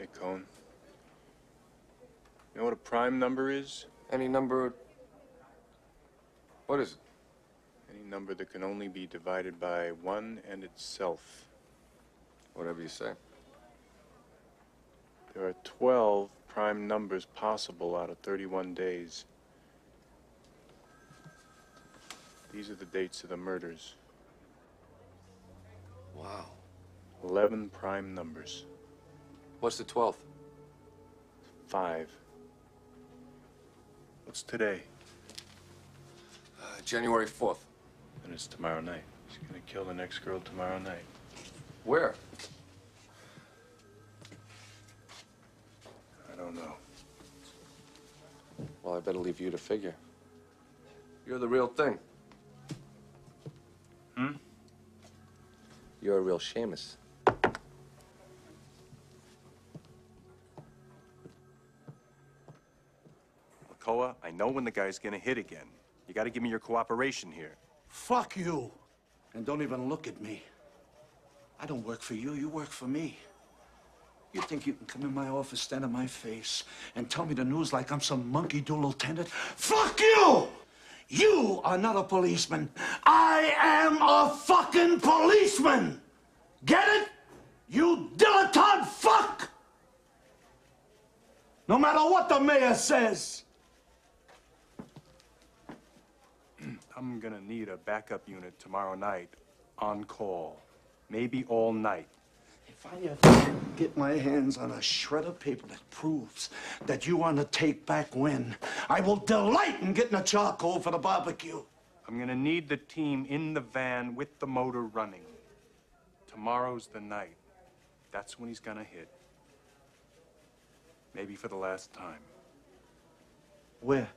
Hey, Cone. You know what a prime number is? Any number... What is it? Any number that can only be divided by one and itself. Whatever you say. There are 12 prime numbers possible out of 31 days. These are the dates of the murders. Wow. 11 prime numbers. What's the 12th? 5. What's today? January 4th. And it's tomorrow night. She's gonna kill the next girl tomorrow night. Where? I don't know. Well, I better leave you to figure. You're the real thing. Hmm? You're a real Seamus. Alcoa, I know when the guy's gonna hit again. You gotta give me your cooperation here. Fuck you! And don't even look at me. I don't work for you, you work for me. You think you can come in my office, stand in my face, and tell me the news like I'm some monkey-do lieutenant? Fuck you! You are not a policeman. I am a fucking policeman! Get it? You dilettante fuck! No matter what the mayor says. I'm gonna need a backup unit tomorrow night, on call. Maybe all night. If I ever get my hands on a shred of paper that proves that you want to take back when, I will delight in getting a charcoal for the barbecue. I'm gonna need the team in the van with the motor running. Tomorrow's the night. That's when he's gonna hit. Maybe for the last time. Where?